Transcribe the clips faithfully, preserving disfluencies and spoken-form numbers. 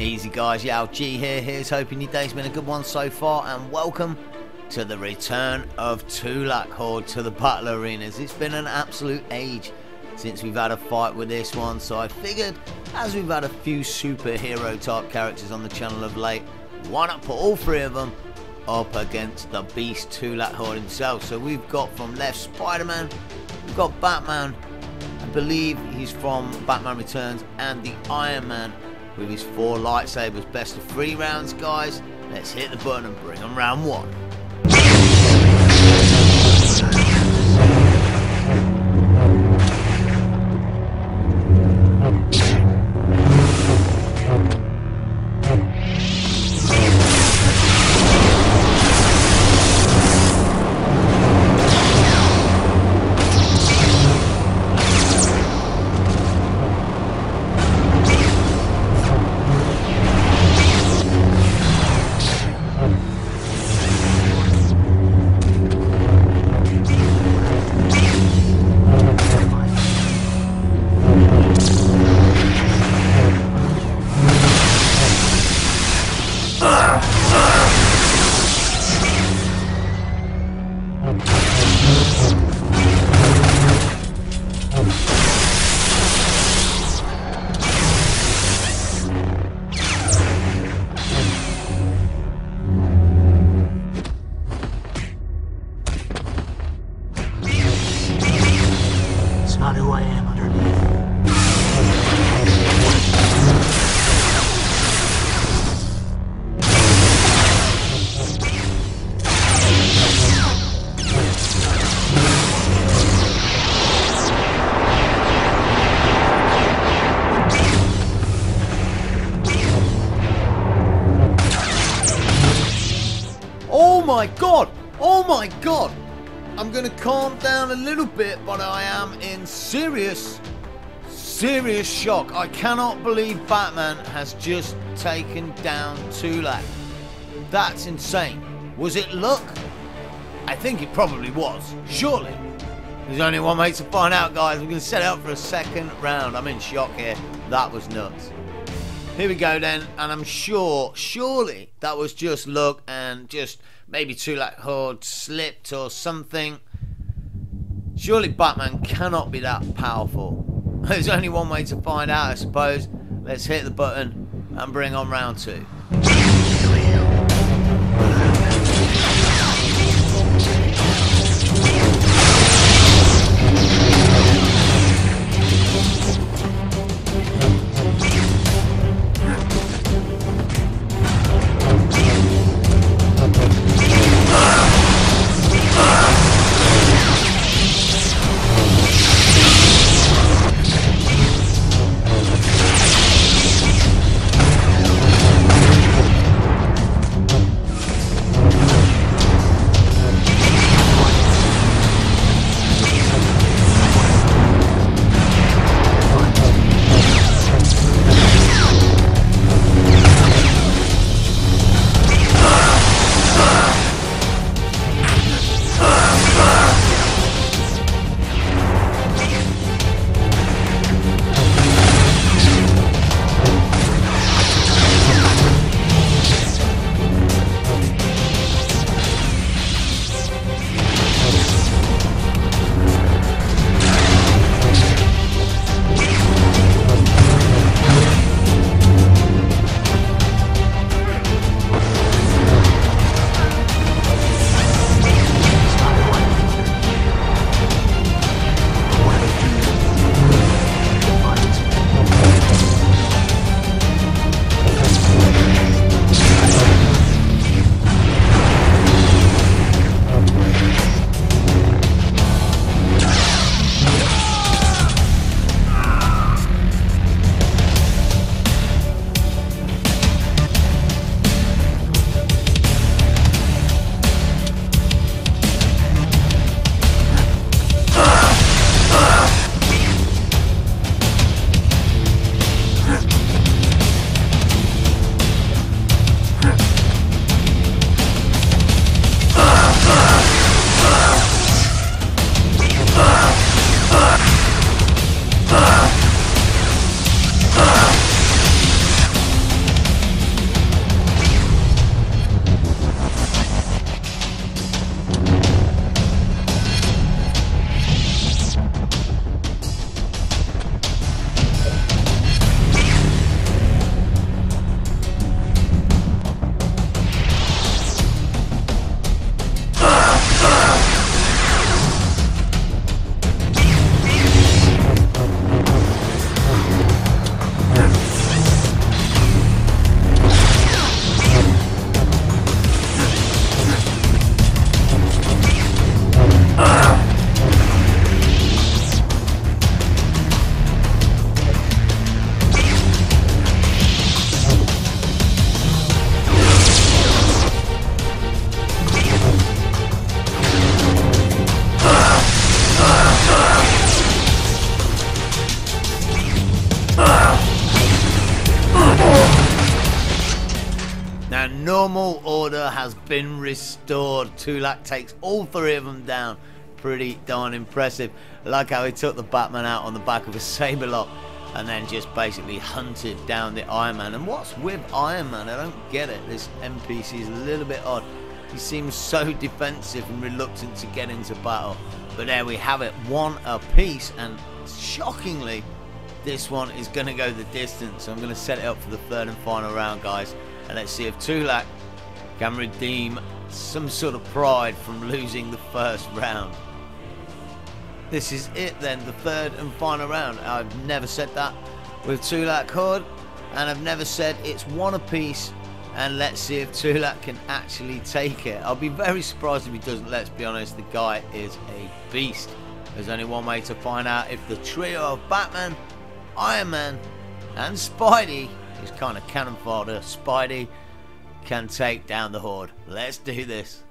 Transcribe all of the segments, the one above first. Easy guys, Yao G here, here's hoping your day's been a good one so far, and welcome to the return of Tulak Hord to the Battle Arenas. It's been an absolute age since we've had a fight with this one, so I figured, as we've had a few superhero type characters on the channel of late, why not put all three of them up against the beast Tulak Hord himself. So we've got from left Spider-Man, we've got Batman, I believe he's from Batman Returns, and the Iron Man with his four lightsabers. Best of three rounds, guys. Let's hit the button and bring them round one. Oh my god! Oh my god! I'm gonna calm down a little bit, but I am in serious, serious shock. I cannot believe Batman has just taken down Tulak. That's insane. Was it luck? I think it probably was. Surely. There's only one way to find out, guys. We're gonna set it up for a second round. I'm in shock here. That was nuts. Here we go then, and I'm sure, surely that was just luck and just maybe Tulak Hord slipped or something. Surely Batman cannot be that powerful. There's only one way to find out, I suppose. Let's hit the button and bring on round two. and normal order has been restored. Tulak takes all three of them down. Pretty darn impressive. I like how he took the Batman out on the back of a Saberlock and then just basically hunted down the Iron Man. And what's with Iron Man? I don't get it. This N P C is a little bit odd. He seems so defensive and reluctant to get into battle. But there we have it, one apiece, and shockingly, this one is going to go the distance. So I'm going to set it up for the third and final round, guys, and let's see if Tulak can redeem some sort of pride from losing the first round. This is it then, the third and final round. I've never said that with Tulak Hord, and I've never said it's one apiece. And let's see if Tulak can actually take it. I'll be very surprised if he doesn't, let's be honest. The guy is a beast. There's only one way to find out if the trio of Batman, Iron Man and Spidey, is kind of cannon fodder. Spidey can take down the Horde. Let's do this.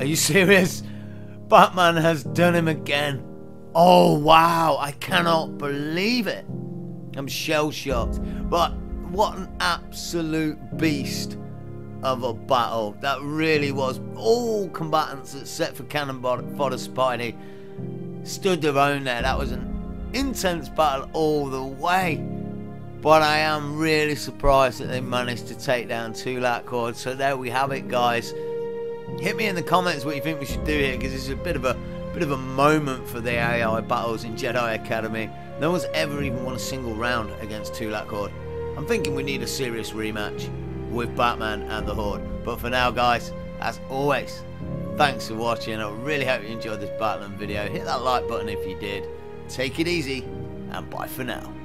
Are you serious? Batman has done him again. Oh wow, I cannot believe it. I'm shell-shocked. But what an absolute beast of a battle. That really was. All combatants except for Cannon Fodder Spidey stood their own there. That was an intense battle all the way. But I am really surprised that they managed to take down Tulak Hord. So there we have it, guys. Hit me in the comments what you think we should do here, because this is a bit of a bit of a moment for the A I battles in Jedi Academy. No one's ever even won a single round against Tulak Hord. I'm thinking we need a serious rematch with Batman and the Horde. But for now, guys, as always, thanks for watching. I really hope you enjoyed this battling video. Hit that like button if you did. Take it easy, and bye for now.